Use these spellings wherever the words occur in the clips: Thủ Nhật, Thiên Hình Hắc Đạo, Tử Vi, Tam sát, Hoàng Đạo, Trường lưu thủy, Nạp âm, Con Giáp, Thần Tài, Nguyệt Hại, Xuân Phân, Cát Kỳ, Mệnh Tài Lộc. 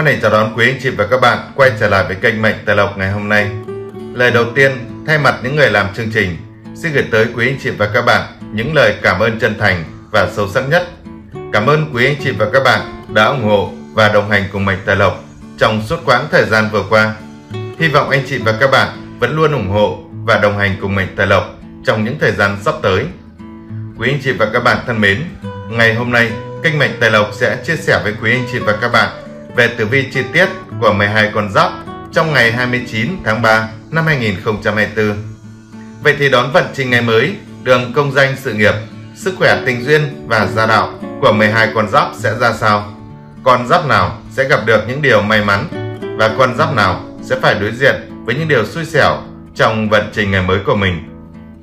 Hoan hạnh chào đón quý anh chị và các bạn quay trở lại với kênh Mệnh Tài Lộc ngày hôm nay. Lời đầu tiên, thay mặt những người làm chương trình, xin gửi tới quý anh chị và các bạn những lời cảm ơn chân thành và sâu sắc nhất. Cảm ơn quý anh chị và các bạn đã ủng hộ và đồng hành cùng Mệnh Tài Lộc trong suốt quãng thời gian vừa qua. Hy vọng anh chị và các bạn vẫn luôn ủng hộ và đồng hành cùng Mệnh Tài Lộc trong những thời gian sắp tới. Quý anh chị và các bạn thân mến, ngày hôm nay kênh Mệnh Tài Lộc sẽ chia sẻ với quý anh chị và các bạn về tử vi chi tiết của 12 con giáp trong ngày 29 tháng 3 năm 2024. Vậy thì đón vận trình ngày mới, đường công danh sự nghiệp, sức khỏe tình duyên và gia đạo của 12 con giáp sẽ ra sao? Con giáp nào sẽ gặp được những điều may mắn và con giáp nào sẽ phải đối diện với những điều xui xẻo trong vận trình ngày mới của mình?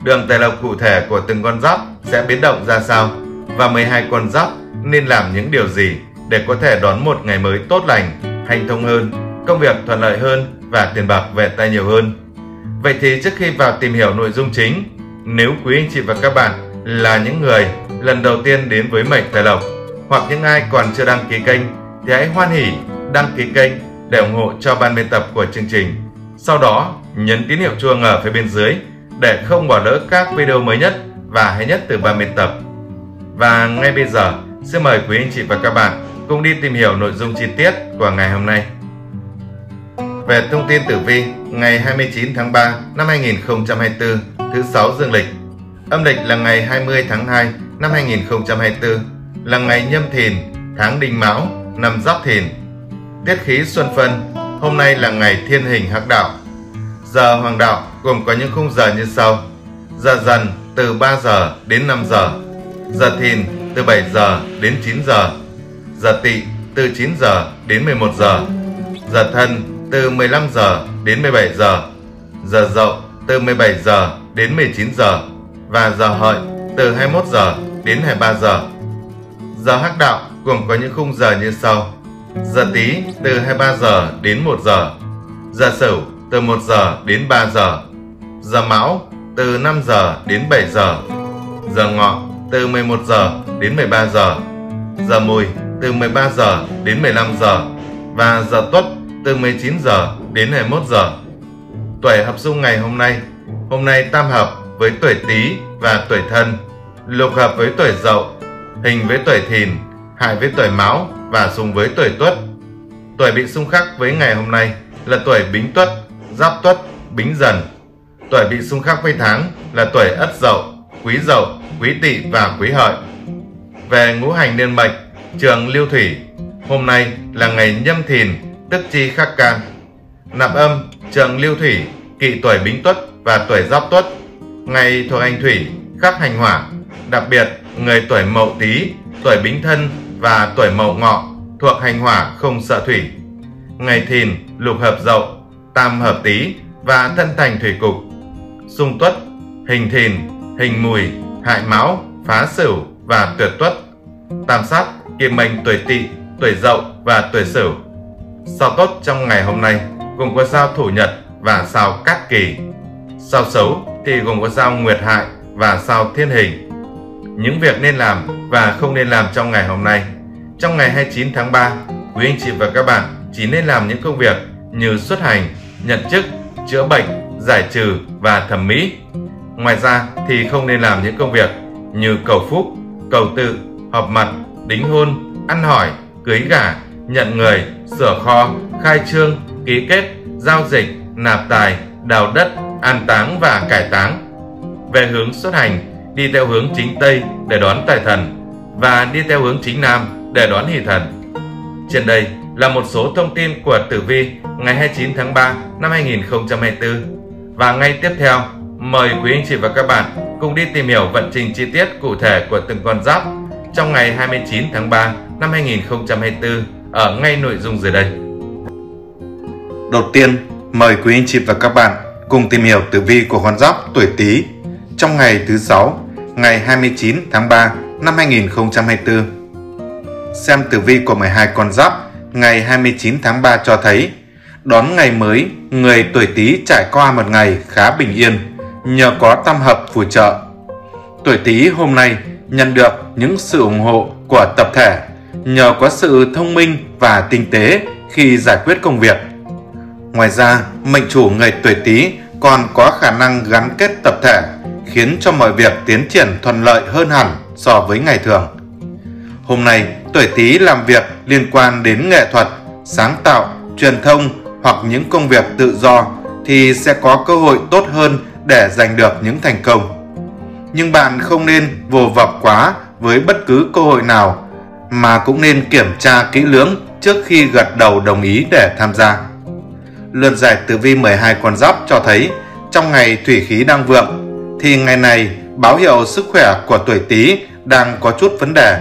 Đường tài lộc cụ thể của từng con giáp sẽ biến động ra sao? Và 12 con giáp nên làm những điều gì để có thể đón một ngày mới tốt lành, hanh thông hơn, công việc thuận lợi hơn và tiền bạc về tay nhiều hơn? Vậy thì trước khi vào tìm hiểu nội dung chính, nếu quý anh chị và các bạn là những người lần đầu tiên đến với Mệnh Tài Lộc hoặc những ai còn chưa đăng ký kênh thì hãy hoan hỉ đăng ký kênh để ủng hộ cho ban biên tập của chương trình. Sau đó nhấn tín hiệu chuông ở phía bên dưới để không bỏ lỡ các video mới nhất và hay nhất từ ban biên tập. Và ngay bây giờ xin mời quý anh chị và các bạn cùng đi tìm hiểu nội dung chi tiết của ngày hôm nay. Về thông tin tử vi ngày 29 tháng 3 năm 2024, thứ 6 dương lịch. Âm lịch là ngày 20 tháng 2 năm 2024, là ngày Nhâm Thìn, tháng Đinh Mão, năm Giáp Thìn. Tiết khí Xuân Phân, hôm nay là ngày Thiên Hình Hắc Đạo. Giờ Hoàng Đạo gồm có những khung giờ như sau: giờ Dần từ 3 giờ đến 5 giờ, giờ Thìn từ 7 giờ đến 9 giờ, giờ Tỵ từ 9 giờ đến 11 giờ, giờ Thân từ 15 giờ đến 17 giờ, giờ Dậu từ 17 giờ đến 19 giờ và giờ Hợi từ 21 giờ đến 23 giờ. Giờ Hắc Đạo gồm có những khung giờ như sau: giờ Tý từ 23 giờ đến 1 giờ, giờ Sửu từ 1 giờ đến 3 giờ, giờ Mão từ 5 giờ đến 7 giờ, giờ Ngọ từ 11 giờ đến 13 giờ, giờ Mùi từ 13 giờ đến 15 giờ và giờ Tuất từ 19 giờ đến 21 giờ. Tuổi hợp xung ngày hôm nay tam hợp với tuổi Tý và tuổi Thân, lục hợp với tuổi Dậu, hình với tuổi Thìn, hại với tuổi Mão và xung với tuổi Tuất. Tuổi bị xung khắc với ngày hôm nay là tuổi Bính Tuất, Giáp Tuất, Bính Dần. Tuổi bị xung khắc với tháng là tuổi Ất Dậu, Quý Dậu, Quý Tỵ và Quý Hợi. Về ngũ hành niên mệnh, trường lưu thủy, hôm nay là ngày Nhâm Thìn, tức chi khắc can. Nạp âm trường lưu thủy kỵ tuổi Bính Tuất và tuổi Giáp Tuất, ngày thuộc hành thủy khắc hành hỏa. Đặc biệt người tuổi Mậu Tý, tuổi Bính Thân và tuổi Mậu Ngọ thuộc hành hỏa không sợ thủy. Ngày Thìn lục hợp Dậu, tam hợp Tý và thân thành thủy cục. Xung Tuất, hình Thìn, hình Mùi, hại Mão, phá Sửu và tuyệt Tuất. Tam sát kiêm mệnh tuổi Tỵ, tuổi Dậu và tuổi Sửu. Sao tốt trong ngày hôm nay gồm có sao Thủ Nhật và sao Cát Kỳ. Sao xấu thì gồm có sao Nguyệt Hại và sao Thiên Hình. Những việc nên làm và không nên làm trong ngày hôm nay. Trong ngày 29 tháng 3, quý anh chị và các bạn chỉ nên làm những công việc như xuất hành, nhận chức, chữa bệnh, giải trừ và thẩm mỹ. Ngoài ra thì không nên làm những công việc như cầu phúc, cầu tự, họp mặt, đính hôn, ăn hỏi, cưới gả, nhận người, sửa kho, khai trương, ký kết, giao dịch, nạp tài, đào đất, an táng và cải táng. Về hướng xuất hành, đi theo hướng chính Tây để đón tài thần và đi theo hướng chính Nam để đón hỷ thần. Trên đây là một số thông tin của tử vi ngày 29 tháng 3 năm 2024. Và ngay tiếp theo, mời quý anh chị và các bạn cùng đi tìm hiểu vận trình chi tiết cụ thể của từng con giáp trong ngày 29 tháng 3 năm 2024 ở ngay nội dung dưới đây. Đầu tiên, mời quý anh chị và các bạn cùng tìm hiểu tử vi của con giáp tuổi Tý trong ngày thứ 6, ngày 29 tháng 3 năm 2024. Xem tử vi của 12 con giáp ngày 29 tháng 3 cho thấy, đón ngày mới, người tuổi Tý trải qua một ngày khá bình yên nhờ có tam hợp phù trợ. Tuổi Tý hôm nay nhận được những sự ủng hộ của tập thể nhờ có sự thông minh và tinh tế khi giải quyết công việc. Ngoài ra, mệnh chủ người tuổi Tý còn có khả năng gắn kết tập thể, khiến cho mọi việc tiến triển thuận lợi hơn hẳn so với ngày thường. Hôm nay, tuổi Tý làm việc liên quan đến nghệ thuật, sáng tạo, truyền thông hoặc những công việc tự do thì sẽ có cơ hội tốt hơn để giành được những thành công. Nhưng bạn không nên vồ vập quá với bất cứ cơ hội nào, mà cũng nên kiểm tra kỹ lưỡng trước khi gật đầu đồng ý để tham gia. Lượt giải tử vi 12 con giáp cho thấy trong ngày thủy khí đang vượng thì ngày này báo hiệu sức khỏe của tuổi Tý đang có chút vấn đề.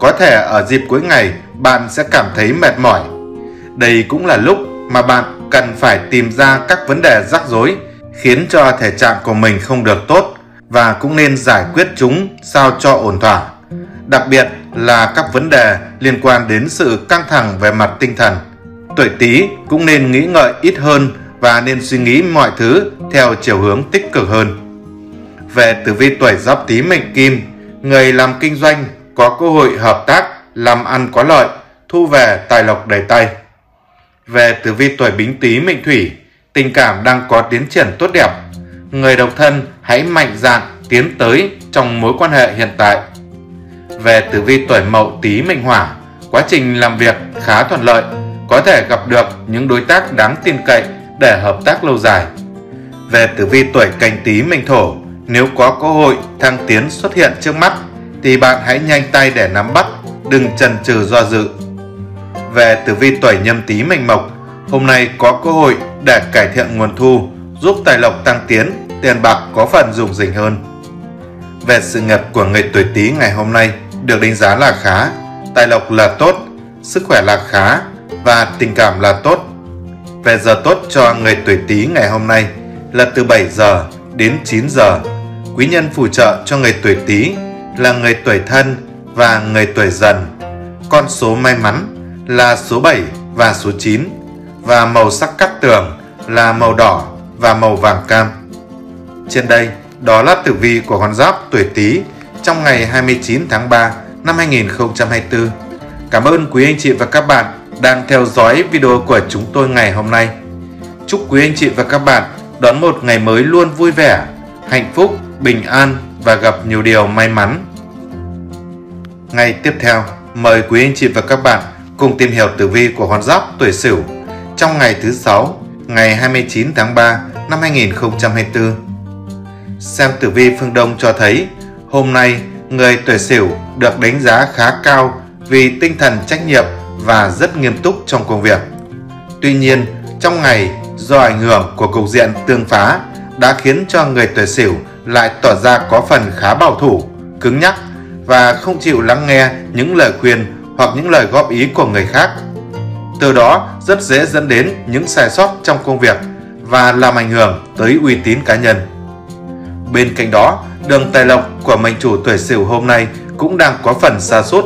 Có thể ở dịp cuối ngày bạn sẽ cảm thấy mệt mỏi. Đây cũng là lúc mà bạn cần phải tìm ra các vấn đề rắc rối khiến cho thể trạng của mình không được tốt và cũng nên giải quyết chúng sao cho ổn thỏa. Đặc biệt là các vấn đề liên quan đến sự căng thẳng về mặt tinh thần. Tuổi Tý cũng nên nghĩ ngợi ít hơn và nên suy nghĩ mọi thứ theo chiều hướng tích cực hơn. Về tử vi tuổi Giáp Tý mệnh Kim, người làm kinh doanh có cơ hội hợp tác, làm ăn có lợi, thu về tài lộc đầy tay. Về tử vi tuổi Bính Tý mệnh Thủy, tình cảm đang có tiến triển tốt đẹp. Người độc thân hãy mạnh dạn tiến tới trong mối quan hệ hiện tại. Về tử vi tuổi Mậu Tý mệnh Hỏa, quá trình làm việc khá thuận lợi, có thể gặp được những đối tác đáng tin cậy để hợp tác lâu dài. Về tử vi tuổi Canh Tý mệnh Thổ, nếu có cơ hội thăng tiến xuất hiện trước mắt thì bạn hãy nhanh tay để nắm bắt, đừng chần chừ do dự. Về tử vi tuổi Nhâm Tý mệnh Mộc, hôm nay có cơ hội để cải thiện nguồn thu, giúp tài lộc tăng tiến, tiền bạc có phần rủng rỉnh hơn. Về sự nghiệp của người tuổi Tý ngày hôm nay được đánh giá là khá, tài lộc là tốt, sức khỏe là khá và tình cảm là tốt. Về giờ tốt cho người tuổi Tý ngày hôm nay là từ 7 giờ đến 9 giờ. Quý nhân phù trợ cho người tuổi Tý là người tuổi Thân và người tuổi Dần. Con số may mắn là số 7 và số 9 và màu sắc cát tường là màu đỏ và màu vàng cam. Trên đây, đó là tử vi của con giáp tuổi Tý trong ngày 29 tháng 3 năm 2024. Cảm ơn quý anh chị và các bạn đang theo dõi video của chúng tôi ngày hôm nay. Chúc quý anh chị và các bạn đón một ngày mới luôn vui vẻ, hạnh phúc, bình an và gặp nhiều điều may mắn. Ngày tiếp theo, mời quý anh chị và các bạn cùng tìm hiểu tử vi của con giáp tuổi Sửu trong ngày thứ 6, ngày 29 tháng 3 năm 2024. Xem tử vi phương Đông cho thấy, hôm nay người tuổi Sửu được đánh giá khá cao vì tinh thần trách nhiệm và rất nghiêm túc trong công việc. Tuy nhiên, trong ngày do ảnh hưởng của cục diện tương phá đã khiến cho người tuổi Sửu lại tỏ ra có phần khá bảo thủ, cứng nhắc và không chịu lắng nghe những lời khuyên hoặc những lời góp ý của người khác. Từ đó rất dễ dẫn đến những sai sót trong công việc và làm ảnh hưởng tới uy tín cá nhân. Bên cạnh đó, đường tài lộc của mệnh chủ tuổi Sửu hôm nay cũng đang có phần sa sút.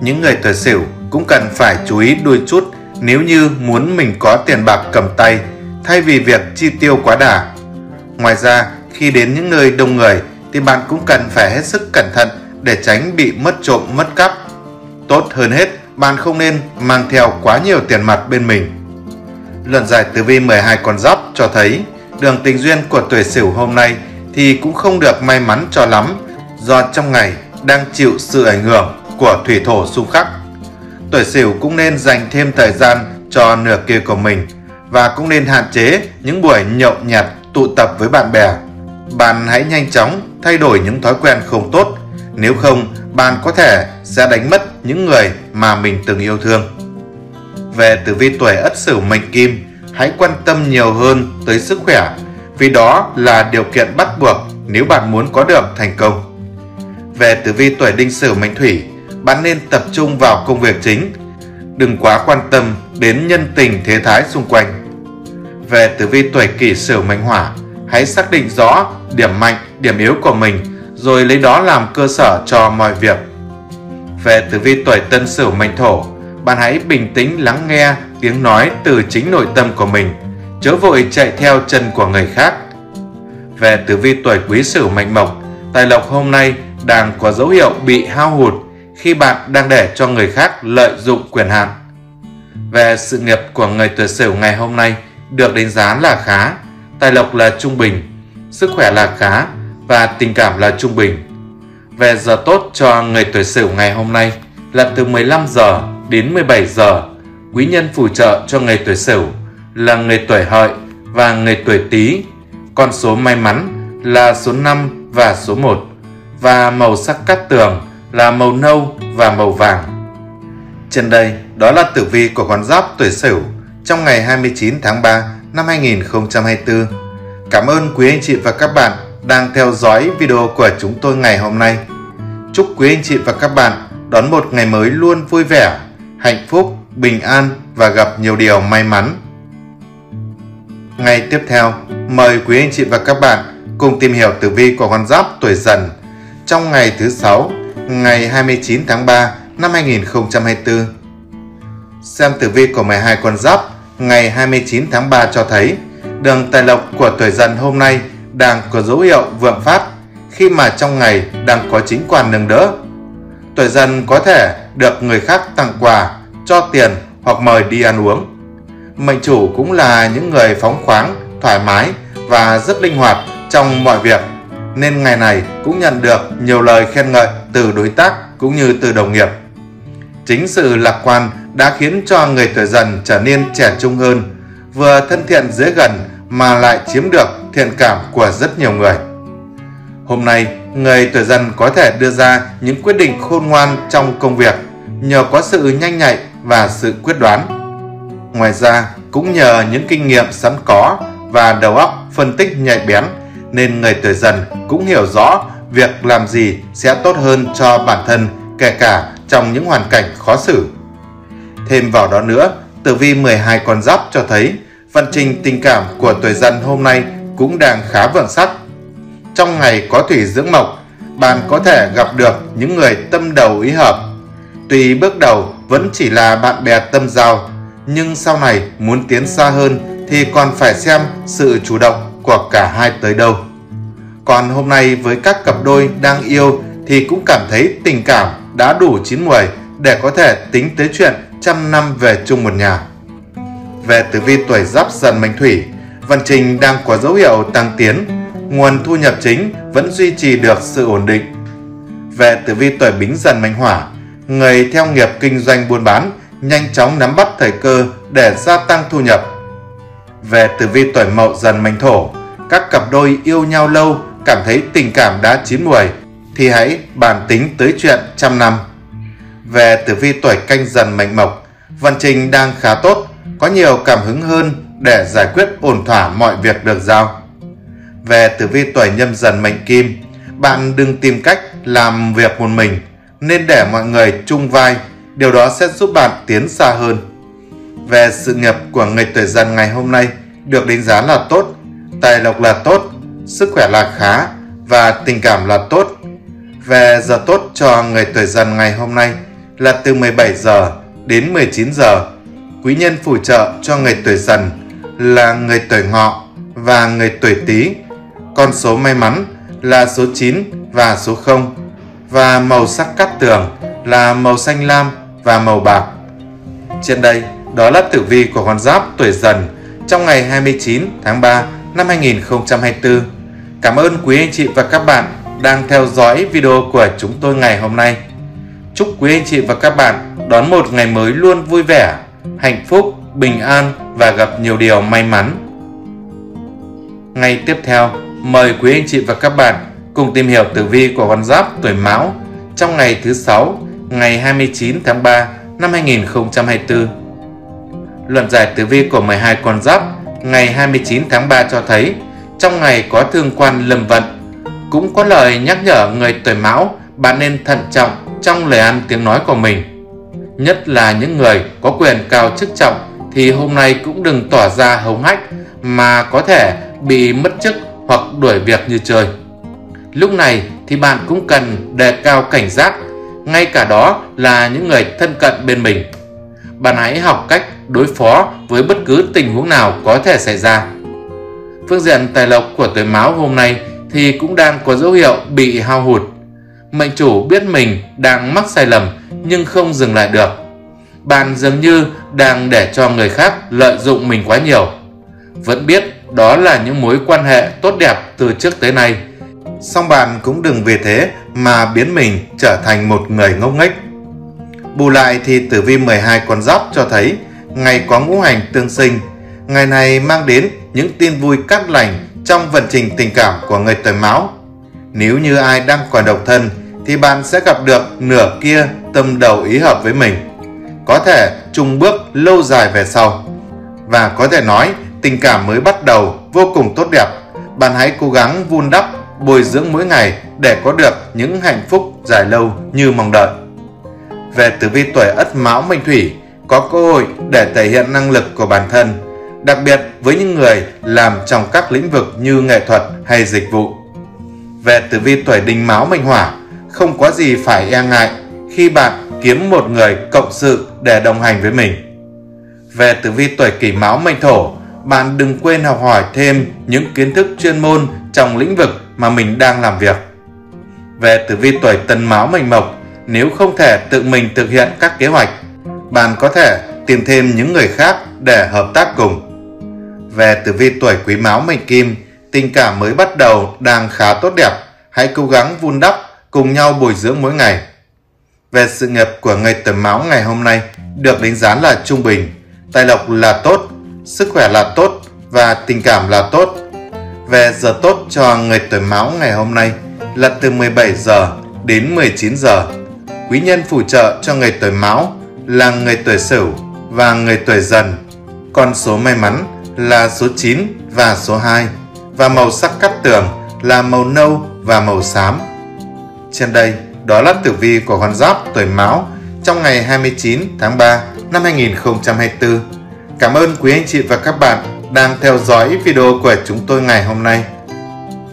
Những người tuổi Sửu cũng cần phải chú ý đôi chút nếu như muốn mình có tiền bạc cầm tay thay vì việc chi tiêu quá đà. Ngoài ra, khi đến những nơi đông người thì bạn cũng cần phải hết sức cẩn thận để tránh bị mất trộm mất cắp. Tốt hơn hết, bạn không nên mang theo quá nhiều tiền mặt bên mình. Luận giải tử vi 12 con giáp cho thấy đường tình duyên của tuổi Sửu hôm nay thì cũng không được may mắn cho lắm do trong ngày đang chịu sự ảnh hưởng của thủy thổ xung khắc. Tuổi Sửu cũng nên dành thêm thời gian cho nửa kia của mình và cũng nên hạn chế những buổi nhậu nhẹt tụ tập với bạn bè. Bạn hãy nhanh chóng thay đổi những thói quen không tốt, nếu không bạn có thể sẽ đánh mất những người mà mình từng yêu thương. Về tử vi tuổi Ất Sửu mệnh Kim, hãy quan tâm nhiều hơn tới sức khỏe vì đó là điều kiện bắt buộc nếu bạn muốn có được thành công. Về tử vi tuổi Đinh Sửu mệnh Thủy, bạn nên tập trung vào công việc chính, đừng quá quan tâm đến nhân tình thế thái xung quanh. Về tử vi tuổi Kỷ Sửu mệnh Hỏa, hãy xác định rõ điểm mạnh, điểm yếu của mình rồi lấy đó làm cơ sở cho mọi việc. Về tử vi tuổi Tân Sửu mệnh Thổ, bạn hãy bình tĩnh lắng nghe tiếng nói từ chính nội tâm của mình, chớ vội chạy theo chân của người khác. Về tử vi tuổi Quý Sửu mệnh Mộc, tài lộc hôm nay đang có dấu hiệu bị hao hụt khi bạn đang để cho người khác lợi dụng quyền hạn. Về sự nghiệp của người Tuổi Sửu ngày hôm nay được đánh giá là khá, tài lộc là trung bình, sức khỏe là khá và tình cảm là trung bình. Về giờ tốt cho người Tuổi Sửu ngày hôm nay là từ 15 giờ đến 17 giờ. Quý nhân phù trợ cho người Tuổi Sửu là người Tuổi Hợi và người Tuổi Tý. Con số may mắn là số 5 và số 1 và màu sắc cát tường là màu nâu và màu vàng. Trên đây, đó là tử vi của con giáp Tuổi Sửu trong ngày 29 tháng 3 năm 2024. Cảm ơn quý anh chị và các bạn đang theo dõi video của chúng tôi ngày hôm nay. Chúc quý anh chị và các bạn đón một ngày mới luôn vui vẻ, hạnh phúc, bình an và gặp nhiều điều may mắn. Ngày tiếp theo, mời quý anh chị và các bạn cùng tìm hiểu tử vi của con giáp Tuổi Dần trong ngày thứ 6, ngày 29 tháng 3 năm 2024. Xem tử vi của 12 con giáp ngày 29 tháng 3 cho thấy đường tài lộc của Tuổi Dần hôm nay đang có dấu hiệu vượng phát khi mà trong ngày đang có chính quan nâng đỡ. Tuổi Dần có thể được người khác tặng quà, cho tiền hoặc mời đi ăn uống. Mệnh chủ cũng là những người phóng khoáng, thoải mái và rất linh hoạt trong mọi việc, nên ngày này cũng nhận được nhiều lời khen ngợi từ đối tác cũng như từ đồng nghiệp. Chính sự lạc quan đã khiến cho người Tuổi Dần trở nên trẻ trung hơn, vừa thân thiện dễ gần mà lại chiếm được thiện cảm của rất nhiều người. Hôm nay, người Tuổi Dần có thể đưa ra những quyết định khôn ngoan trong công việc nhờ có sự nhanh nhạy và sự quyết đoán. Ngoài ra, cũng nhờ những kinh nghiệm sẵn có và đầu óc phân tích nhạy bén nên người Tuổi Dần cũng hiểu rõ việc làm gì sẽ tốt hơn cho bản thân, kể cả trong những hoàn cảnh khó xử. Thêm vào đó nữa, tử vi 12 con giáp cho thấy vận trình tình cảm của Tuổi Dần hôm nay cũng đang khá vượng sắc. Trong ngày có thủy dưỡng mộc, bạn có thể gặp được những người tâm đầu ý hợp. Tuy bước đầu vẫn chỉ là bạn bè tâm giao, nhưng sau này muốn tiến xa hơn thì còn phải xem sự chủ động của cả hai tới đâu. Còn hôm nay với các cặp đôi đang yêu thì cũng cảm thấy tình cảm đã đủ chín muồi để có thể tính tới chuyện trăm năm về chung một nhà. Về tử vi tuổi Giáp Dần mệnh thủy, vận trình đang có dấu hiệu tăng tiến, nguồn thu nhập chính vẫn duy trì được sự ổn định. Về tử vi tuổi Bính Dần mệnh hỏa, người theo nghiệp kinh doanh buôn bán nhanh chóng nắm bắt thời cơ để gia tăng thu nhập. Về tử vi tuổi Mậu Dần mệnh thổ, các cặp đôi yêu nhau lâu cảm thấy tình cảm đã chín muồi thì hãy bàn tính tới chuyện trăm năm. Về tử vi tuổi Canh Dần mệnh mộc, vận trình đang khá tốt, có nhiều cảm hứng hơn để giải quyết ổn thỏa mọi việc được giao. Về tử vi tuổi Nhâm Dần mệnh kim, bạn đừng tìm cách làm việc một mình nên để mọi người chung vai, điều đó sẽ giúp bạn tiến xa hơn. Về sự nghiệp của người Tuổi Dần ngày hôm nay được đánh giá là tốt, tài lộc là tốt, sức khỏe là khá và tình cảm là tốt. Về giờ tốt cho người Tuổi Dần ngày hôm nay là từ 17 giờ đến 19 giờ. Quý nhân phù trợ cho người Tuổi Dần là người Tuổi Ngọ và người Tuổi Tý. Con số may mắn là số 9 và số 0 và màu sắc cát tường là màu xanh lam và màu bạc. Trên đây, đó là tử vi của con giáp Tuổi Dần trong ngày 29 tháng 3 năm 2024. Cảm ơn quý anh chị và các bạn đang theo dõi video của chúng tôi ngày hôm nay. Chúc quý anh chị và các bạn đón một ngày mới luôn vui vẻ, hạnh phúc, bình an và gặp nhiều điều may mắn. Ngày tiếp theo, mời quý anh chị và các bạn cùng tìm hiểu tử vi của con giáp Tuổi Mão trong ngày thứ 6, ngày 29 tháng 3 năm 2024. Luận giải tử vi của 12 con giáp ngày 29 tháng 3 cho thấy trong ngày có thương quan lâm vận, cũng có lời nhắc nhở người Tuổi Mão bạn nên thận trọng trong lời ăn tiếng nói của mình. Nhất là những người có quyền cao chức trọng thì hôm nay cũng đừng tỏ ra hống hách mà có thể bị mất chức hoặc đuổi việc như chơi. Lúc này thì bạn cũng cần đề cao cảnh giác, ngay cả đó là những người thân cận bên mình. Bạn hãy học cách đối phó với bất cứ tình huống nào có thể xảy ra. Phương diện tài lộc của Tuổi Mão hôm nay thì cũng đang có dấu hiệu bị hao hụt. Mệnh chủ biết mình đang mắc sai lầm nhưng không dừng lại được. bạn dường như đang để cho người khác lợi dụng mình quá nhiều. Vẫn biết đó là những mối quan hệ tốt đẹp từ trước tới nay, song bạn cũng đừng vì thế mà biến mình trở thành một người ngốc nghếch. Bù lại thì tử vi 12 con giáp cho thấy ngày có ngũ hành tương sinh, ngày này mang đến những tin vui cát lành trong vận trình tình cảm của người tuổi Mão. Nếu như ai đang còn độc thân thì bạn sẽ gặp được nửa kia tâm đầu ý hợp với mình, có thể chung bước lâu dài về sau. Và có thể nói tình cảm mới bắt đầu vô cùng tốt đẹp. Bạn hãy cố gắng vun đắp, bồi dưỡng mỗi ngày để có được những hạnh phúc dài lâu như mong đợi. Về tử vi tuổi Ất Mão mệnh Thủy, có cơ hội để thể hiện năng lực của bản thân, đặc biệt với những người làm trong các lĩnh vực như nghệ thuật hay dịch vụ. Về tử vi tuổi Đinh Mão mệnh Hỏa, không có gì phải e ngại khi bạn kiếm một người cộng sự để đồng hành với mình. Về tử vi tuổi Kỷ Mão mệnh Thổ, bạn đừng quên học hỏi thêm những kiến thức chuyên môn trong lĩnh vực mà mình đang làm việc. Về tử vi tuổi Tân Mão mệnh Mộc, nếu không thể tự mình thực hiện các kế hoạch, bạn có thể tìm thêm những người khác để hợp tác cùng. Về tử vi tuổi Quý Mão mệnh Kim, tình cảm mới bắt đầu đang khá tốt đẹp, hãy cố gắng vun đắp, cùng nhau bồi dưỡng mỗi ngày. Về sự nghiệp của người tuổi Mão ngày hôm nay được đánh giá là trung bình, tài lộc là tốt, sức khỏe là tốt và tình cảm là tốt. Về giờ tốt cho người tuổi Mão ngày hôm nay là từ 17 giờ đến 19 giờ. Quý nhân phù trợ cho người tuổi Mão là người tuổi Sửu và người tuổi Dần. Con số may mắn là số 9 và số 2 và màu sắc cát tường là màu nâu và màu xám. Trên đây, đó là tử vi của con giáp tuổi Mão trong ngày 29 tháng 3 năm 2024. Cảm ơn quý anh chị và các bạn đang theo dõi video của chúng tôi ngày hôm nay.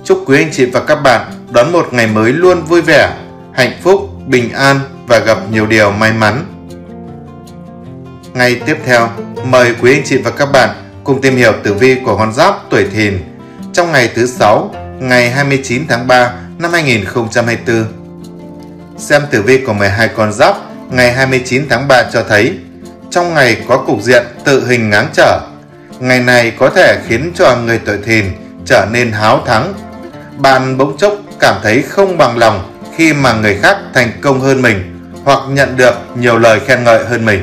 Chúc quý anh chị và các bạn đón một ngày mới luôn vui vẻ, hạnh phúc, bình an và gặp nhiều điều may mắn. Ngày tiếp theo, mời quý anh chị và các bạn cùng tìm hiểu tử vi của con giáp tuổi Thìn trong ngày thứ 6, ngày 29 tháng 3 năm 2024. Xem tử vi của 12 con giáp ngày 29 tháng 3 cho thấy trong ngày có cục diện tự hình ngáng trở. Ngày này có thể khiến cho người tuổi Thìn trở nên háo thắng. Bạn bỗng chốc cảm thấy không bằng lòng khi mà người khác thành công hơn mình hoặc nhận được nhiều lời khen ngợi hơn mình.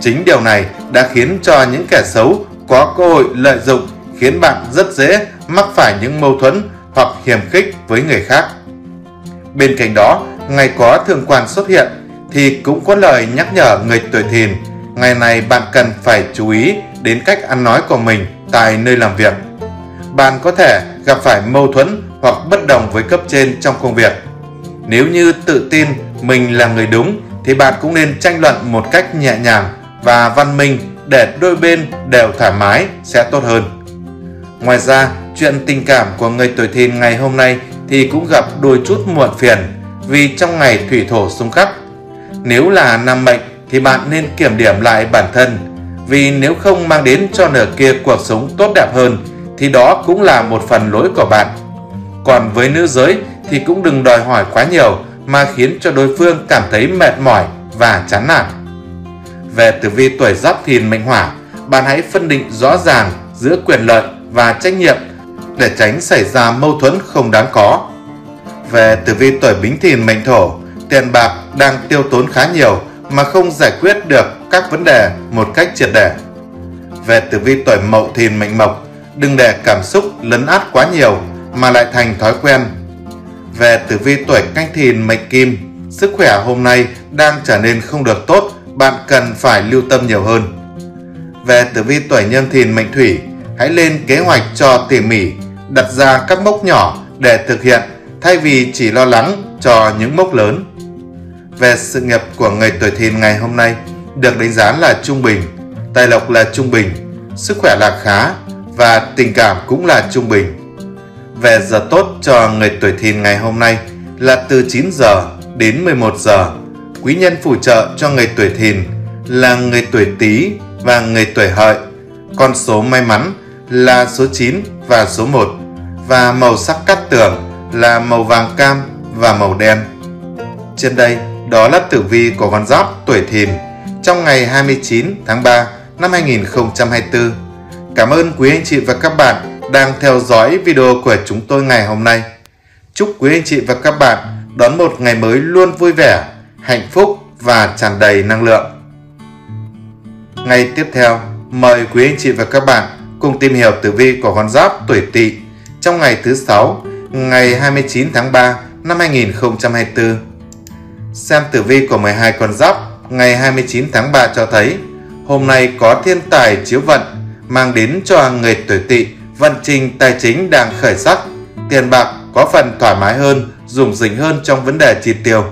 Chính điều này đã khiến cho những kẻ xấu có cơ hội lợi dụng, khiến bạn rất dễ mắc phải những mâu thuẫn hoặc hiềm khích với người khác. Bên cạnh đó, ngày có thương quan xuất hiện thì cũng có lời nhắc nhở người tuổi Thìn. Ngày này bạn cần phải chú ý đến cách ăn nói của mình tại nơi làm việc. Bạn có thể gặp phải mâu thuẫn hoặc bất đồng với cấp trên trong công việc. Nếu như tự tin mình là người đúng thì bạn cũng nên tranh luận một cách nhẹ nhàng và văn minh để đôi bên đều thoải mái sẽ tốt hơn. Ngoài ra, chuyện tình cảm của người tuổi Thìn ngày hôm nay thì cũng gặp đôi chút muộn phiền vì trong ngày thủy thổ xung khắc. Nếu là nam mệnh thì bạn nên kiểm điểm lại bản thân, vì nếu không mang đến cho nửa kia cuộc sống tốt đẹp hơn thì đó cũng là một phần lỗi của bạn. Còn với nữ giới thì cũng đừng đòi hỏi quá nhiều mà khiến cho đối phương cảm thấy mệt mỏi và chán nản. Về tử vi tuổi Giáp Thìn mệnh Hỏa, bạn hãy phân định rõ ràng giữa quyền lợi và trách nhiệm để tránh xảy ra mâu thuẫn không đáng có. Về tử vi tuổi Bính Thìn mệnh Thổ, tiền bạc đang tiêu tốn khá nhiều mà không giải quyết được các vấn đề một cách triệt để. Về tử vi tuổi Mậu Thìn mệnh Mộc, đừng để cảm xúc lấn át quá nhiều mà lại thành thói quen. Về tử vi tuổi Canh Thìn mệnh Kim, sức khỏe hôm nay đang trở nên không được tốt, bạn cần phải lưu tâm nhiều hơn. Về tử vi tuổi Nhâm Thìn mệnh Thủy, hãy lên kế hoạch cho tỉ mỉ, đặt ra các mốc nhỏ để thực hiện thay vì chỉ lo lắng cho những mốc lớn. Về sự nghiệp của người tuổi Thìn ngày hôm nay được đánh giá là trung bình, tài lộc là trung bình, sức khỏe là khá và tình cảm cũng là trung bình. Về giờ tốt cho người tuổi Thìn ngày hôm nay là từ 9 giờ đến 11 giờ. Quý nhân phù trợ cho người tuổi Thìn là người tuổi Tý và người tuổi Hợi. Con số may mắn là số 9 và số 1 và màu sắc cát tường là màu vàng cam và màu đen. Trên đây, đó là tử vi của con giáp tuổi Thìn trong ngày 29 tháng 3 năm 2024. Cảm ơn quý anh chị và các bạn đang theo dõi video của chúng tôi ngày hôm nay. Chúc quý anh chị và các bạn đón một ngày mới luôn vui vẻ, hạnh phúc và tràn đầy năng lượng. Ngày tiếp theo, mời quý anh chị và các bạn cùng tìm hiểu tử vi của con giáp tuổi Tỵ trong ngày thứ 6, ngày 29 tháng 3 năm 2024. Xem tử vi của 12 con giáp ngày 29 tháng 3 cho thấy, hôm nay có thiên tài chiếu vận, mang đến cho người tuổi Tỵ vận trình tài chính đang khởi sắc, tiền bạc có phần thoải mái hơn, rủng rỉnh hơn trong vấn đề chi tiêu.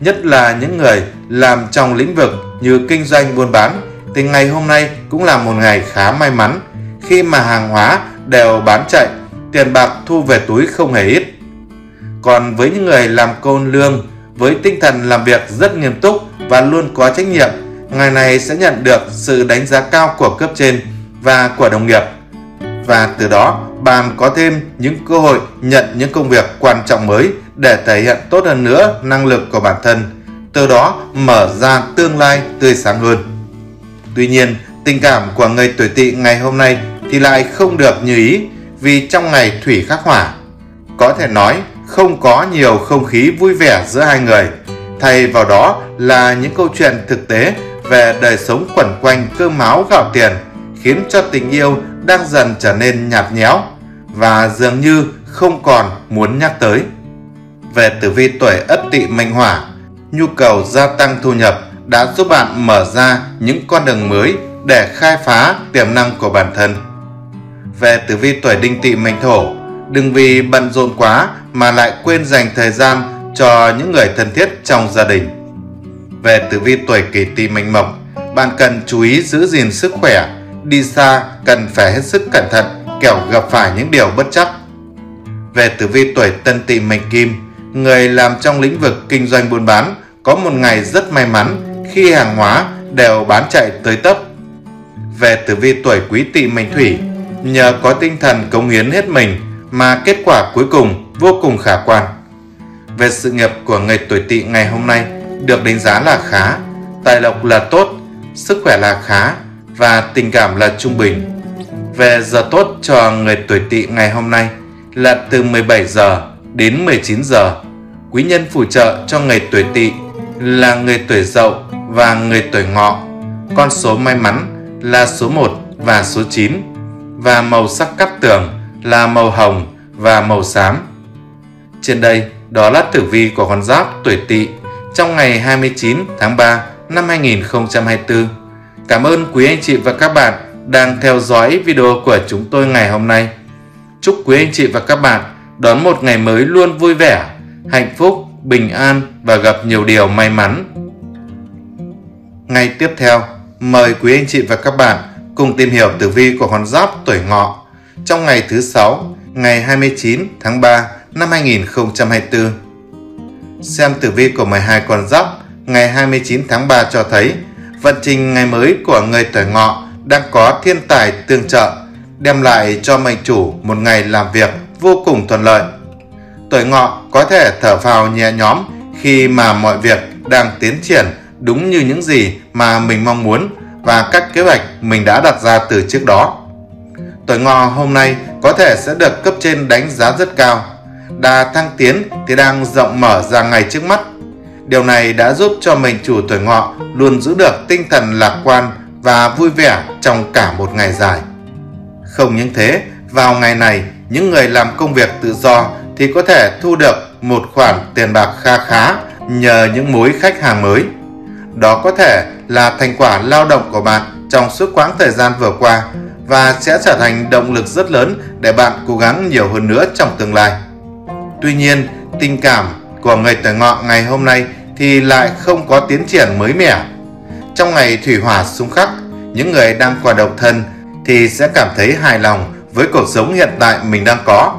Nhất là những người làm trong lĩnh vực như kinh doanh buôn bán, thì ngày hôm nay cũng là một ngày khá may mắn khi mà hàng hóa đều bán chạy, tiền bạc thu về túi không hề ít. Còn với những người làm công lương, với tinh thần làm việc rất nghiêm túc và luôn có trách nhiệm, ngày này sẽ nhận được sự đánh giá cao của cấp trên và của đồng nghiệp. Và từ đó, bạn có thêm những cơ hội nhận những công việc quan trọng mới để thể hiện tốt hơn nữa năng lực của bản thân, từ đó mở ra tương lai tươi sáng hơn. Tuy nhiên, tình cảm của người tuổi Tỵ ngày hôm nay thì lại không được như ý, vì trong ngày thủy khắc hỏa, có thể nói không có nhiều không khí vui vẻ giữa hai người. Thay vào đó là những câu chuyện thực tế về đời sống quẩn quanh cơm áo gạo tiền, khiến cho tình yêu đang dần trở nên nhạt nhẽo và dường như không còn muốn nhắc tới. Về tử vi tuổi Ất Tỵ mệnh hỏa, nhu cầu gia tăng thu nhập đã giúp bạn mở ra những con đường mới để khai phá tiềm năng của bản thân. Về tử vi tuổi Đinh Tỵ mệnh thổ, đừng vì bận rộn quá mà lại quên dành thời gian cho những người thân thiết trong gia đình. Về tử vi tuổi Kỷ Tỵ mệnh mộc, bạn cần chú ý giữ gìn sức khỏe, đi xa cần phải hết sức cẩn thận, kẻo gặp phải những điều bất trắc. Về tử vi tuổi Tân Tỵ mệnh kim, người làm trong lĩnh vực kinh doanh buôn bán có một ngày rất may mắn khi hàng hóa đều bán chạy tới tấp. Về tử vi tuổi Quý Tỵ mệnh thủy, nhờ có tinh thần cống hiến hết mình mà kết quả cuối cùng vô cùng khả quan. Về sự nghiệp của người tuổi Tỵ ngày hôm nay được đánh giá là khá, tài lộc là tốt, sức khỏe là khá và tình cảm là trung bình. Về giờ tốt cho người tuổi Tỵ ngày hôm nay là từ 17 giờ đến 19 giờ. Quý nhân phù trợ cho người tuổi Tỵ là người tuổi Dậu và người tuổi Ngọ. Con số may mắn là số 1 và số 9 và màu sắc cát tường là màu hồng và màu xám. Trên đây, đó là tử vi của con giáp tuổi Tỵ trong ngày 29 tháng 3 năm 2024. Cảm ơn quý anh chị và các bạn đang theo dõi video của chúng tôi ngày hôm nay. Chúc quý anh chị và các bạn đón một ngày mới luôn vui vẻ, hạnh phúc, bình an và gặp nhiều điều may mắn. Ngày tiếp theo, mời quý anh chị và các bạn cùng tìm hiểu tử vi của con giáp tuổi Ngọ trong ngày thứ 6, ngày 29 tháng 3 năm 2024. Xem tử vi của 12 con giáp ngày 29 tháng 3 cho thấy, vận trình ngày mới của người tuổi Ngọ đang có thiên tài tương trợ, đem lại cho mệnh chủ một ngày làm việc vô cùng thuận lợi. Tuổi Ngọ có thể thở phào nhẹ nhõm khi mà mọi việc đang tiến triển đúng như những gì mà mình mong muốn và các kế hoạch mình đã đặt ra từ trước đó. Tuổi Ngọ hôm nay có thể sẽ được cấp trên đánh giá rất cao. Đà thăng tiến thì đang rộng mở ra ngay trước mắt. Điều này đã giúp cho mệnh chủ tuổi Ngọ luôn giữ được tinh thần lạc quan và vui vẻ trong cả một ngày dài. Không những thế, vào ngày này, những người làm công việc tự do thì có thể thu được một khoản tiền bạc kha khá nhờ những mối khách hàng mới. Đó có thể là thành quả lao động của bạn trong suốt quãng thời gian vừa qua và sẽ trở thành động lực rất lớn để bạn cố gắng nhiều hơn nữa trong tương lai. Tuy nhiên, tình cảm của người tuổi Ngọ ngày hôm nay thì lại không có tiến triển mới mẻ. Trong ngày thủy hỏa xung khắc, những người đang còn độc thân thì sẽ cảm thấy hài lòng với cuộc sống hiện tại mình đang có,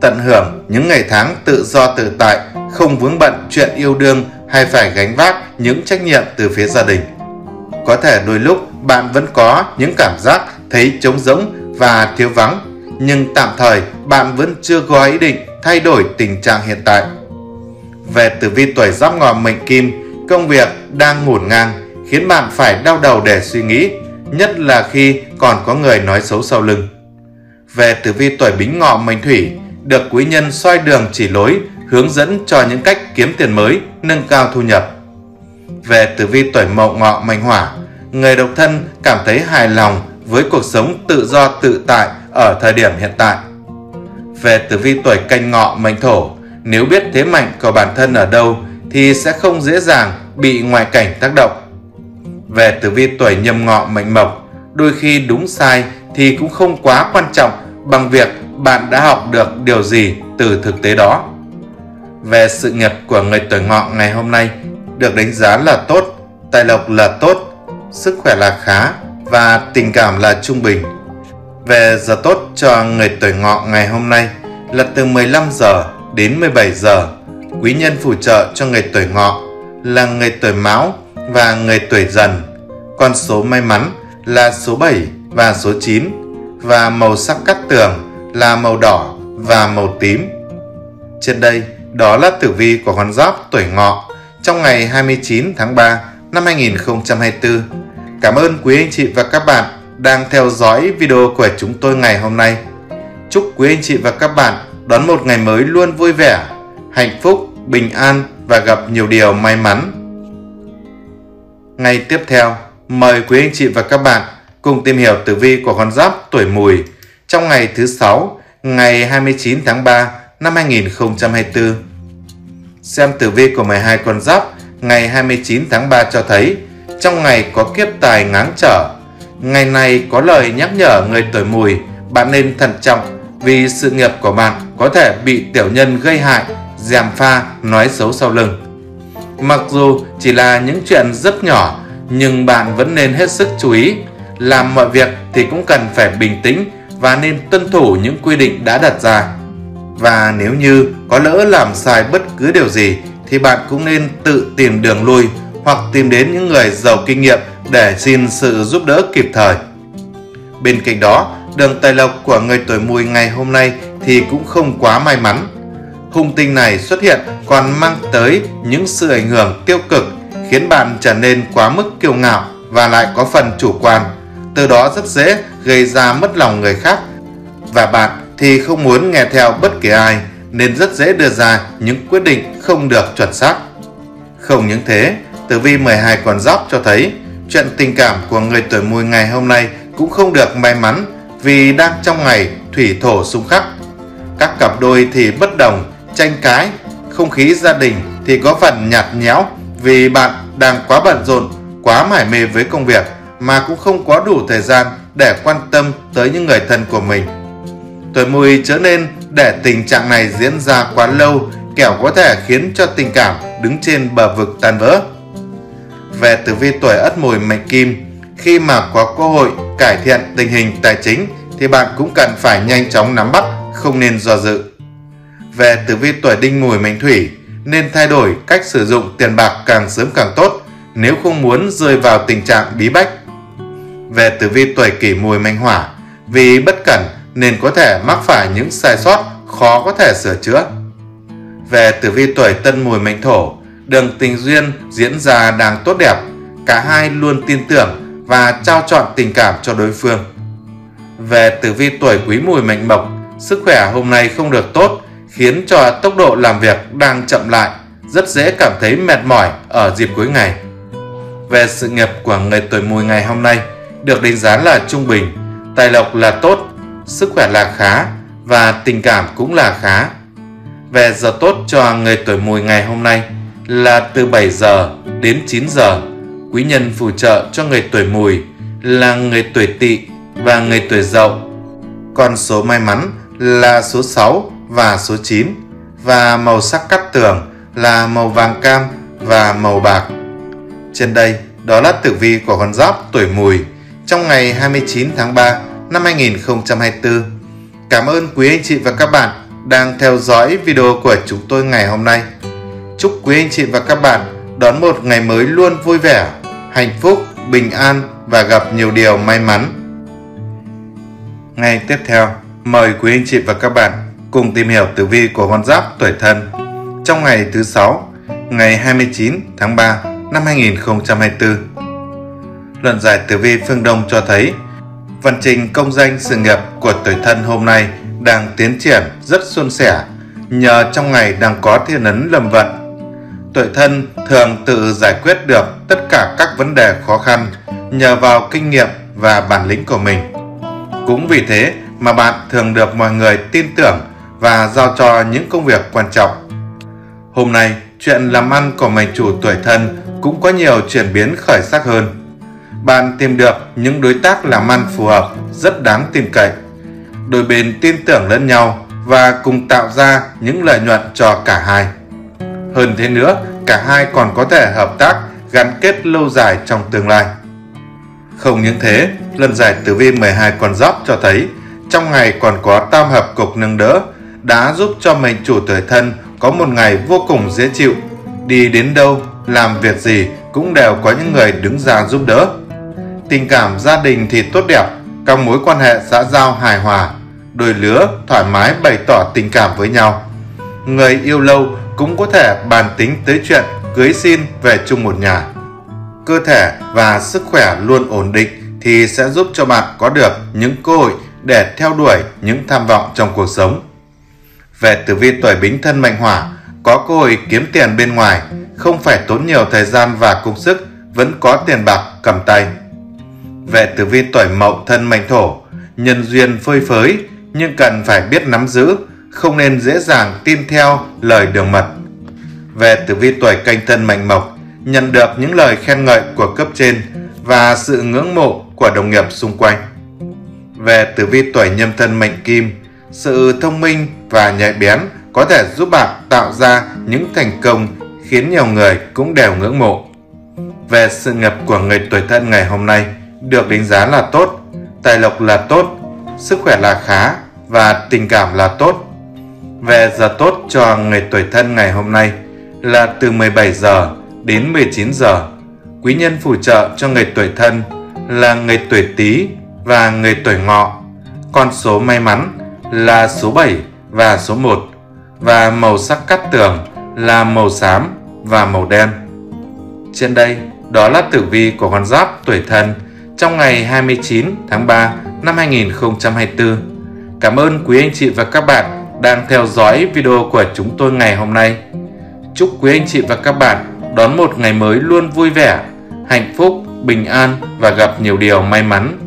tận hưởng những ngày tháng tự do tự tại, không vướng bận chuyện yêu đương hay phải gánh vác những trách nhiệm từ phía gia đình. Có thể đôi lúc bạn vẫn có những cảm giác thấy trống rỗng và thiếu vắng, nhưng tạm thời bạn vẫn chưa có ý định thay đổi tình trạng hiện tại. Về tử vi tuổi Giáp Ngọ mệnh kim, công việc đang ngổn ngang khiến bạn phải đau đầu để suy nghĩ, nhất là khi còn có người nói xấu sau lưng. Về tử vi tuổi Bính Ngọ mệnh Thủy, được quý nhân soi đường chỉ lối, hướng dẫn cho những cách kiếm tiền mới, nâng cao thu nhập. Về tử vi tuổi Mậu Ngọ mệnh Hỏa, người độc thân cảm thấy hài lòng với cuộc sống tự do tự tại ở thời điểm hiện tại. Về tử vi tuổi Canh Ngọ mệnh Thổ, nếu biết thế mạnh của bản thân ở đâu thì sẽ không dễ dàng bị ngoại cảnh tác động. Về tử vi tuổi Nhâm Ngọ mệnh Mộc, đôi khi đúng sai thì cũng không quá quan trọng bằng việc bạn đã học được điều gì từ thực tế đó. Về sự nghiệp của người tuổi Ngọ ngày hôm nay được đánh giá là tốt, tài lộc là tốt, sức khỏe là khá và tình cảm là trung bình. Về giờ tốt cho người tuổi Ngọ ngày hôm nay là từ 15 giờ đến 17 giờ. Quý nhân phù trợ cho người tuổi Ngọ là người tuổi Mão và người tuổi Dần. Con số may mắn là số 7 và số 9 và màu sắc cát tường là màu đỏ và màu tím. Trên đây, đó là tử vi của con giáp tuổi Ngọ trong ngày 29 tháng 3 năm 2024. Cảm ơn quý anh chị và các bạn đang theo dõi video của chúng tôi ngày hôm nay. Chúc quý anh chị và các bạn đón một ngày mới luôn vui vẻ, hạnh phúc, bình an và gặp nhiều điều may mắn. Ngày tiếp theo, mời quý anh chị và các bạn cùng tìm hiểu tử vi của con giáp tuổi Mùi trong ngày thứ 6, ngày 29 tháng 3 năm 2024. Xem tử vi của 12 con giáp ngày 29 tháng 3 cho thấy trong ngày có kiếp tài ngáng trở. Ngày này có lời nhắc nhở người tuổi Mùi bạn nên thận trọng vì sự nghiệp của bạn có thể bị tiểu nhân gây hại, gièm pha, nói xấu sau lưng. Mặc dù chỉ là những chuyện rất nhỏ nhưng bạn vẫn nên hết sức chú ý. Làm mọi việc thì cũng cần phải bình tĩnh và nên tuân thủ những quy định đã đặt ra. Và nếu như có lỡ làm sai bất cứ điều gì thì bạn cũng nên tự tìm đường lui hoặc tìm đến những người giàu kinh nghiệm để xin sự giúp đỡ kịp thời. Bên cạnh đó, đường tài lộc của người tuổi Mùi ngày hôm nay thì cũng không quá may mắn. Hung tinh này xuất hiện còn mang tới những sự ảnh hưởng tiêu cực, khiến bạn trở nên quá mức kiêu ngạo và lại có phần chủ quan, từ đó rất dễ gây ra mất lòng người khác. Và bạn thì không muốn nghe theo bất kỳ ai, nên rất dễ đưa ra những quyết định không được chuẩn xác. Không những thế, tử vi 12 con giáp cho thấy chuyện tình cảm của người tuổi Mùi ngày hôm nay cũng không được may mắn vì đang trong ngày thủy thổ xung khắc. Các cặp đôi thì bất đồng, tranh cãi, không khí gia đình thì có phần nhạt nhẽo vì bạn đang quá bận rộn, quá mải mê với công việc mà cũng không có đủ thời gian để quan tâm tới những người thân của mình. Tuổi Mùi chớ nên để tình trạng này diễn ra quá lâu, kẻo có thể khiến cho tình cảm đứng trên bờ vực tan vỡ. Về tử vi tuổi Ất Mùi mệnh Kim, khi mà có cơ hội cải thiện tình hình tài chính thì bạn cũng cần phải nhanh chóng nắm bắt, không nên do dự. Về tử vi tuổi Đinh Mùi mệnh Thủy, nên thay đổi cách sử dụng tiền bạc càng sớm càng tốt nếu không muốn rơi vào tình trạng bí bách. Về tử vi tuổi Kỷ Mùi mệnh Hỏa, vì bất cẩn nên có thể mắc phải những sai sót khó có thể sửa chữa. Về tử vi tuổi Tân Mùi mệnh Thổ, đường tình duyên diễn ra đang tốt đẹp, cả hai luôn tin tưởng và trao trọn tình cảm cho đối phương. Về tử vi tuổi Quý Mùi mệnh Mộc, sức khỏe hôm nay không được tốt, khiến cho tốc độ làm việc đang chậm lại, rất dễ cảm thấy mệt mỏi ở dịp cuối ngày. Về sự nghiệp của người tuổi Mùi ngày hôm nay được đánh giá là trung bình, tài lộc là tốt, sức khỏe là khá và tình cảm cũng là khá. Về giờ tốt cho người tuổi Mùi ngày hôm nay là từ 7 giờ đến 9 giờ. Quý nhân phù trợ cho người tuổi Mùi là người tuổi Tỵ và người tuổi Dậu. Con số may mắn là số 6 và số 9 và màu sắc cát tường là màu vàng cam và màu bạc. Trên đây, đó là tử vi của con giáp tuổi Mùi trong ngày 29 tháng 3 năm 2024. Cảm ơn quý anh chị và các bạn đang theo dõi video của chúng tôi ngày hôm nay. Chúc quý anh chị và các bạn đón một ngày mới luôn vui vẻ, hạnh phúc, bình an và gặp nhiều điều may mắn. Ngày tiếp theo, mời quý anh chị và các bạn cùng tìm hiểu tử vi của con giáp tuổi Thân trong ngày thứ 6, ngày 29 tháng 3 năm 2024. Luận giải tử vi phương Đông cho thấy vận trình công danh sự nghiệp của tuổi Thân hôm nay đang tiến triển rất suôn sẻ nhờ trong ngày đang có thiên ấn lâm vận. Tuổi Thân thường tự giải quyết được tất cả các vấn đề khó khăn nhờ vào kinh nghiệm và bản lĩnh của mình. Cũng vì thế mà bạn thường được mọi người tin tưởng và giao cho những công việc quan trọng. Hôm nay, chuyện làm ăn của mệnh chủ tuổi Thân cũng có nhiều chuyển biến khởi sắc hơn. Bạn tìm được những đối tác làm ăn phù hợp rất đáng tin cậy. Đôi bên tin tưởng lẫn nhau và cùng tạo ra những lợi nhuận cho cả hai. Hơn thế nữa, cả hai còn có thể hợp tác gắn kết lâu dài trong tương lai. Không những thế, lần giải tử vi 12 con giáp cho thấy trong ngày còn có tam hợp cục nâng đỡ đã giúp cho mệnh chủ tuổi Thân có một ngày vô cùng dễ chịu. Đi đến đâu, làm việc gì cũng đều có những người đứng ra giúp đỡ. Tình cảm gia đình thì tốt đẹp, các mối quan hệ xã giao hài hòa, đôi lứa thoải mái bày tỏ tình cảm với nhau. Người yêu lâu cũng có thể bàn tính tới chuyện cưới xin về chung một nhà. Cơ thể và sức khỏe luôn ổn định thì sẽ giúp cho bạn có được những cơ hội để theo đuổi những tham vọng trong cuộc sống. Về tử vi tuổi Bính Thân mệnh Hỏa, có cơ hội kiếm tiền bên ngoài, không phải tốn nhiều thời gian và công sức, vẫn có tiền bạc cầm tay. Về tử vi tuổi Mậu Thân mệnh Thổ, nhân duyên phơi phới nhưng cần phải biết nắm giữ, không nên dễ dàng tin theo lời đường mật. Về tử vi tuổi Canh Thân mệnh Mộc, nhận được những lời khen ngợi của cấp trên và sự ngưỡng mộ của đồng nghiệp xung quanh. Về tử vi tuổi Nhâm Thân mệnh Kim, sự thông minh và nhạy bén có thể giúp bạn tạo ra những thành công khiến nhiều người cũng đều ngưỡng mộ. Về sự nghiệp của người tuổi Thân ngày hôm nay được đánh giá là tốt, tài lộc là tốt, sức khỏe là khá và tình cảm là tốt. Về giờ tốt cho người tuổi Thân ngày hôm nay là từ 17 giờ đến 19 giờ. Quý nhân phù trợ cho người tuổi Thân là người tuổi Tý và người tuổi Ngọ. Con số may mắn là số 7 và số 1 và màu sắc cát tường là màu xám và màu đen. Trên đây, đó là tử vi của con giáp tuổi Thân trong ngày 29 tháng 3 năm 2024. Cảm ơn quý anh chị và các bạn đang theo dõi video của chúng tôi ngày hôm nay. Chúc quý anh chị và các bạn đón một ngày mới luôn vui vẻ, hạnh phúc, bình an và gặp nhiều điều may mắn.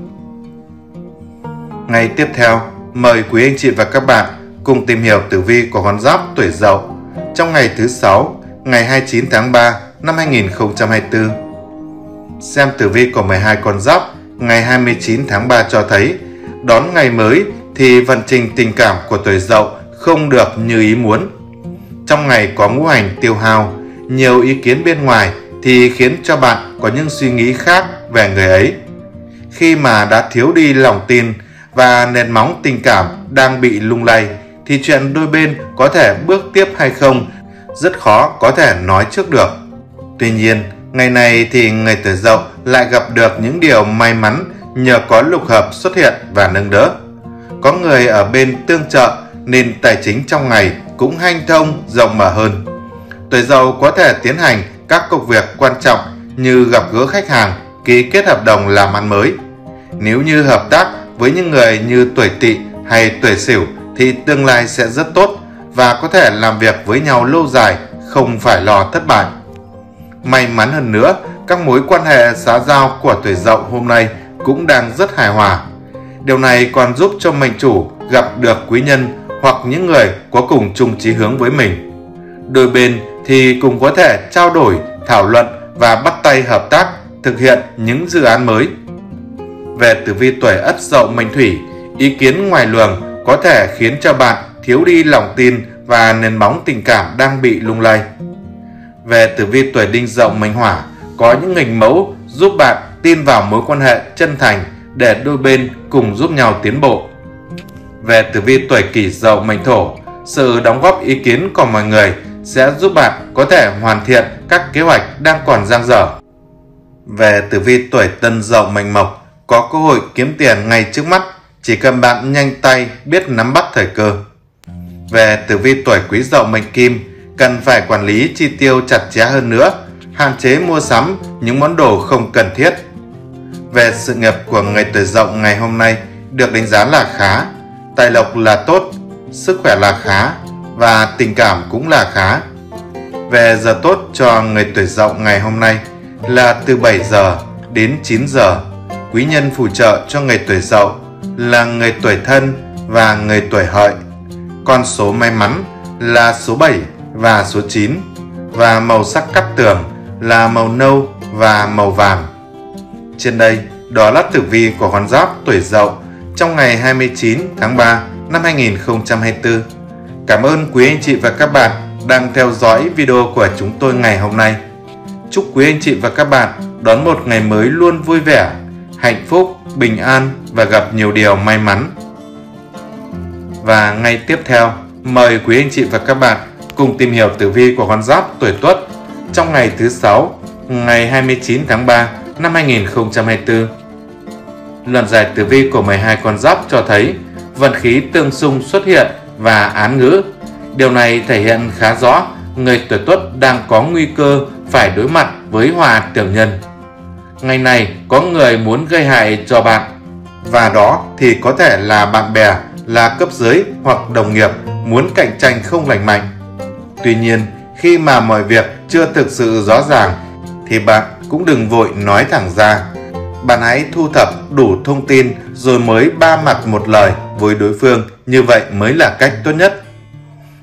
Ngày tiếp theo, mời quý anh chị và các bạn cùng tìm hiểu tử vi của con giáp tuổi Dậu trong ngày thứ 6, ngày 29 tháng 3 năm 2024. Xem tử vi của 12 con giáp ngày 29 tháng 3 cho thấy, đón ngày mới thì vận trình tình cảm của tuổi Dậu không được như ý muốn. Trong ngày có ngũ hành tiêu hao, nhiều ý kiến bên ngoài thì khiến cho bạn có những suy nghĩ khác về người ấy. Khi mà đã thiếu đi lòng tin và nền móng tình cảm đang bị lung lay, thì chuyện đôi bên có thể bước tiếp hay không rất khó có thể nói trước được. Tuy nhiên, ngày này thì người tuổi Dậu lại gặp được những điều may mắn nhờ có lục hợp xuất hiện và nâng đỡ. Có người ở bên tương trợ nên tài chính trong ngày cũng hanh thông, rộng mở hơn. Tuổi Dậu có thể tiến hành các công việc quan trọng như gặp gỡ khách hàng, ký kết hợp đồng làm ăn mới. Nếu như hợp tác với những người như tuổi Tỵ hay tuổi Sửu thì tương lai sẽ rất tốt và có thể làm việc với nhau lâu dài, không phải lo thất bại. May mắn hơn nữa, các mối quan hệ xã giao của tuổi Dậu hôm nay cũng đang rất hài hòa. Điều này còn giúp cho mệnh chủ gặp được quý nhân hoặc những người có cùng chung chí hướng với mình. Đôi bên thì cùng có thể trao đổi, thảo luận và bắt tay hợp tác thực hiện những dự án mới. Về tử vi tuổi Ất Dậu mệnh Thủy, ý kiến ngoài luồng có thể khiến cho bạn thiếu đi lòng tin và nền móng tình cảm đang bị lung lay. Về tử vi tuổi Đinh Dậu mệnh Hỏa, có những hình mẫu giúp bạn tin vào mối quan hệ chân thành để đôi bên cùng giúp nhau tiến bộ. Về tử vi tuổi Kỷ Dậu mệnh Thổ, sự đóng góp ý kiến của mọi người sẽ giúp bạn có thể hoàn thiện các kế hoạch đang còn dang dở. Về tử vi tuổi Tân Dậu mệnh Mộc, có cơ hội kiếm tiền ngay trước mắt, chỉ cần bạn nhanh tay biết nắm bắt thời cơ. Về tử vi tuổi Quý Dậu mệnh Kim, cần phải quản lý chi tiêu chặt chẽ hơn nữa, hạn chế mua sắm những món đồ không cần thiết. Về sự nghiệp của người tuổi Dậu ngày hôm nay được đánh giá là khá, tài lộc là tốt, sức khỏe là khá và tình cảm cũng là khá. Về giờ tốt cho người tuổi Dậu ngày hôm nay là từ 7 giờ đến 9 giờ. Quý nhân phù trợ cho người tuổi Dậu là người tuổi Thân và người tuổi Hợi. Con số may mắn là số 7 và số 9 và màu sắc cát tường là màu nâu và màu vàng. Trên đây, đó là tử vi của con giáp tuổi Dậu trong ngày 29 tháng 3 năm 2024. Cảm ơn quý anh chị và các bạn đang theo dõi video của chúng tôi ngày hôm nay. Chúc quý anh chị và các bạn đón một ngày mới luôn vui vẻ, hạnh phúc, bình an và gặp nhiều điều may mắn. Và ngay tiếp theo, mời quý anh chị và các bạn cùng tìm hiểu tử vi của con giáp tuổi Tuất trong ngày thứ 6, ngày 29 tháng 3 năm 2024. Luận giải tử vi của 12 con giáp cho thấy vận khí tương xung xuất hiện và án ngữ. Điều này thể hiện khá rõ người tuổi Tuất đang có nguy cơ phải đối mặt với họa tiểu nhân. Ngày này có người muốn gây hại cho bạn, và đó thì có thể là bạn bè, là cấp dưới hoặc đồng nghiệp muốn cạnh tranh không lành mạnh. Tuy nhiên, khi mà mọi việc chưa thực sự rõ ràng thì bạn cũng đừng vội nói thẳng ra. Bạn hãy thu thập đủ thông tin rồi mới ba mặt một lời với đối phương, như vậy mới là cách tốt nhất.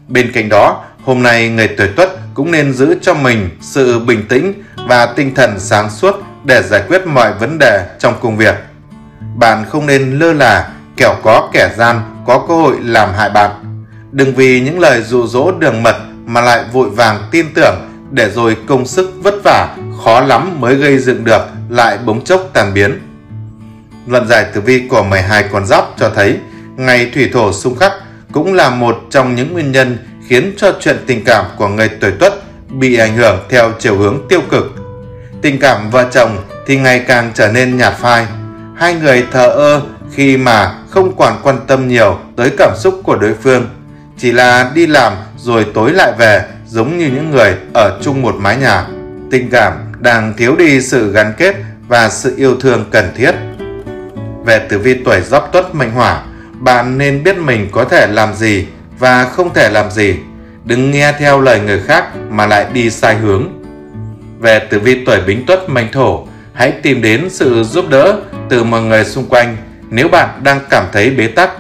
Bên cạnh đó, hôm nay người tuổi Tuất cũng nên giữ cho mình sự bình tĩnh và tinh thần sáng suốt để giải quyết mọi vấn đề trong công việc. Bạn không nên lơ là, kẻo có kẻ gian có cơ hội làm hại bạn. Đừng vì những lời dụ dỗ đường mật mà lại vội vàng tin tưởng, để rồi công sức vất vả khó lắm mới gây dựng được lại bỗng chốc tan biến. Luận giải tử vi của 12 con giáp cho thấy ngày thủy thổ xung khắc cũng là một trong những nguyên nhân khiến cho chuyện tình cảm của người tuổi Tuất bị ảnh hưởng theo chiều hướng tiêu cực. Tình cảm vợ chồng thì ngày càng trở nên nhạt phai. Hai người thờ ơ khi mà không còn quan tâm nhiều tới cảm xúc của đối phương, chỉ là đi làm rồi tối lại về, giống như những người ở chung một mái nhà. Tình cảm đang thiếu đi sự gắn kết và sự yêu thương cần thiết. Về tử vi tuổi Giáp Tuất mệnh Hỏa, bạn nên biết mình có thể làm gì và không thể làm gì. Đừng nghe theo lời người khác mà lại đi sai hướng. Về tử vi tuổi Bính Tuất mệnh Thổ, hãy tìm đến sự giúp đỡ từ mọi người xung quanh nếu bạn đang cảm thấy bế tắc.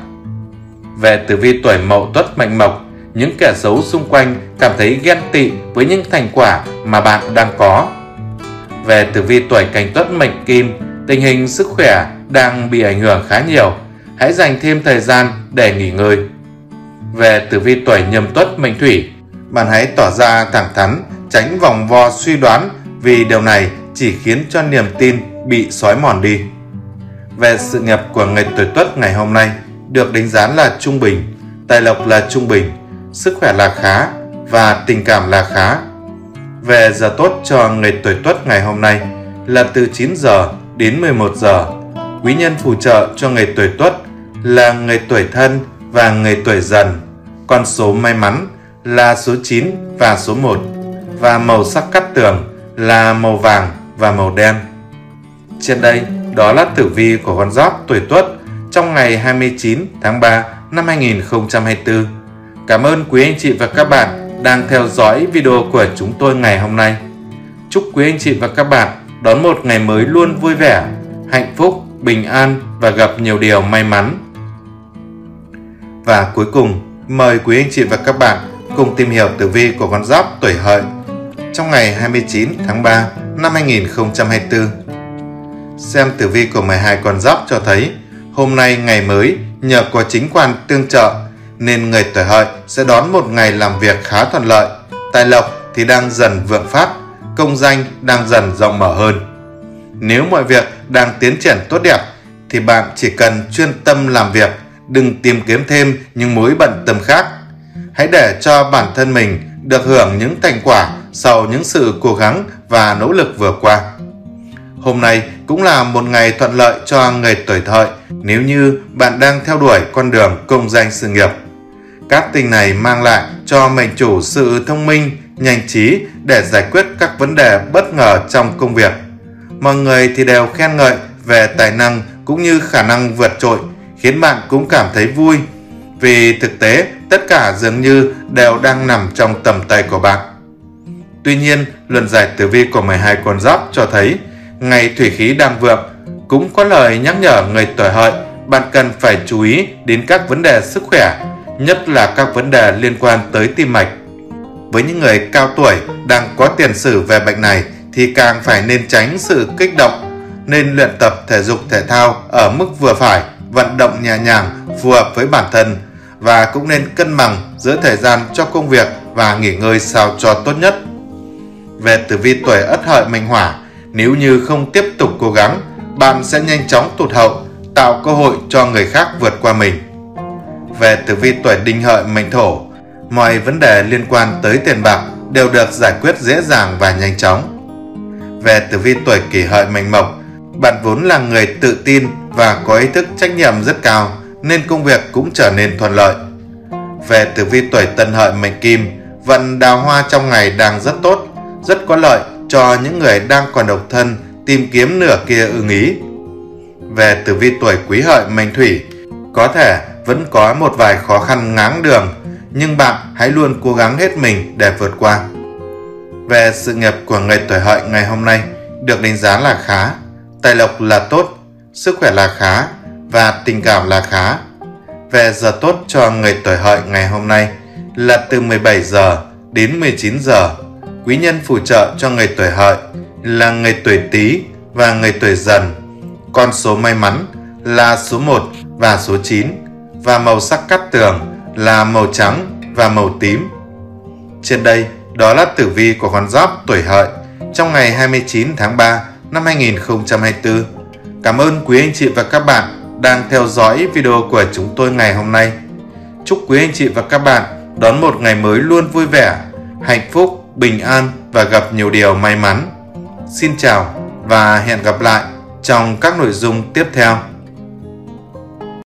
Về tử vi tuổi Mậu Tuất mệnh Mộc, những kẻ xấu xung quanh cảm thấy ghen tị với những thành quả mà bạn đang có. Về tử vi tuổi Canh Tuất mệnh Kim, tình hình sức khỏe đang bị ảnh hưởng khá nhiều. Hãy dành thêm thời gian để nghỉ ngơi. Về tử vi tuổi Nhâm Tuất mệnh Thủy, bạn hãy tỏ ra thẳng thắn, tránh vòng vo suy đoán, vì điều này chỉ khiến cho niềm tin bị xói mòn đi. Về sự nghiệp của người tuổi Tuất ngày hôm nay được đánh giá là trung bình, tài lộc là trung bình, sức khỏe là khá và tình cảm là khá. Về giờ tốt cho người tuổi Tuất ngày hôm nay là từ 9 giờ đến 11 giờ. Quý nhân phù trợ cho người tuổi Tuất là người tuổi Thân và người tuổi Dần. Con số may mắn là số 9 và số 1 và màu sắc cát tường là màu vàng và màu đen. Trên đây, đó là tử vi của con giáp tuổi Tuất trong ngày 29 tháng 3 năm 2024. Cảm ơn quý anh chị và các bạn đang theo dõi video của chúng tôi ngày hôm nay. Chúc quý anh chị và các bạn đón một ngày mới luôn vui vẻ, hạnh phúc, bình an và gặp nhiều điều may mắn. Và cuối cùng, mời quý anh chị và các bạn cùng tìm hiểu tử vi của con giáp tuổi Hợi trong ngày 29 tháng 3 năm 2024. Xem tử vi của 12 con giáp cho thấy hôm nay ngày mới nhờ có chính quan tương trợ, nên người tuổi Hợi sẽ đón một ngày làm việc khá thuận lợi. Tài lộc thì đang dần vượng phát, công danh đang dần rộng mở hơn. Nếu mọi việc đang tiến triển tốt đẹp thì bạn chỉ cần chuyên tâm làm việc, đừng tìm kiếm thêm những mối bận tâm khác. Hãy để cho bản thân mình được hưởng những thành quả sau những sự cố gắng và nỗ lực vừa qua. Hôm nay cũng là một ngày thuận lợi cho người tuổi Hợi nếu như bạn đang theo đuổi con đường công danh sự nghiệp. Các tinh này mang lại cho mệnh chủ sự thông minh, nhanh trí để giải quyết các vấn đề bất ngờ trong công việc. Mọi người thì đều khen ngợi về tài năng cũng như khả năng vượt trội, khiến bạn cũng cảm thấy vui, vì thực tế tất cả dường như đều đang nằm trong tầm tay của bạn. Tuy nhiên, luận giải tử vi của 12 con giáp cho thấy ngày thủy khí đang vượng, cũng có lời nhắc nhở người tuổi Hợi bạn cần phải chú ý đến các vấn đề sức khỏe, nhất là các vấn đề liên quan tới tim mạch. Với những người cao tuổi đang có tiền sử về bệnh này thì càng phải nên tránh sự kích động, nên luyện tập thể dục thể thao ở mức vừa phải, vận động nhẹ nhàng phù hợp với bản thân, và cũng nên cân bằng giữa thời gian cho công việc và nghỉ ngơi sao cho tốt nhất. Về tử vi tuổi Ất Hợi mệnh Hỏa, nếu như không tiếp tục cố gắng, bạn sẽ nhanh chóng tụt hậu, tạo cơ hội cho người khác vượt qua mình. Về tử vi tuổi Đinh Hợi mệnh Thổ, mọi vấn đề liên quan tới tiền bạc đều được giải quyết dễ dàng và nhanh chóng. Về tử vi tuổi Kỷ Hợi mệnh Mộc, bạn vốn là người tự tin và có ý thức trách nhiệm rất cao, nên công việc cũng trở nên thuận lợi. Về tử vi tuổi Tân Hợi mệnh Kim, vận đào hoa trong ngày đang rất tốt, rất có lợi cho những người đang còn độc thân tìm kiếm nửa kia ưng ý. Về tử vi tuổi Quý Hợi mệnh Thủy, có thể vẫn có một vài khó khăn ngáng đường, nhưng bạn hãy luôn cố gắng hết mình để vượt qua. Về sự nghiệp của người tuổi Hợi ngày hôm nay được đánh giá là khá, tài lộc là tốt, sức khỏe là khá và tình cảm là khá. Về giờ tốt cho người tuổi Hợi ngày hôm nay là từ 17 giờ đến 19 giờ. Quý nhân phù trợ cho người tuổi Hợi là người tuổi Tý và người tuổi Dần. Con số may mắn là số 1 và số 9 và màu sắc cát tường là màu trắng và màu tím. Trên đây, đó là tử vi của con giáp tuổi Hợi trong ngày 29 tháng 3 năm 2024. Cảm ơn quý anh chị và các bạn đang theo dõi video của chúng tôi ngày hôm nay. Chúc quý anh chị và các bạn đón một ngày mới luôn vui vẻ, hạnh phúc, bình an và gặp nhiều điều may mắn. Xin chào và hẹn gặp lại trong các nội dung tiếp theo.